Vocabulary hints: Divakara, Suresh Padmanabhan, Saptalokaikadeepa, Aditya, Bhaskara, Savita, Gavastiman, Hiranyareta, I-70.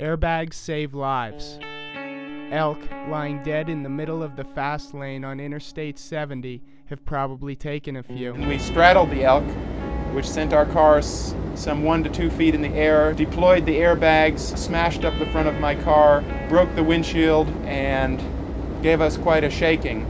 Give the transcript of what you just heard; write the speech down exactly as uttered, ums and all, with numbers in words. Airbags save lives. Elk lying dead in the middle of the fast lane on Interstate seventy have probably taken a few. We straddled the elk, which sent our cars some one to two feet in the air, deployed the airbags, smashed up the front of my car, broke the windshield, and gave us quite a shaking.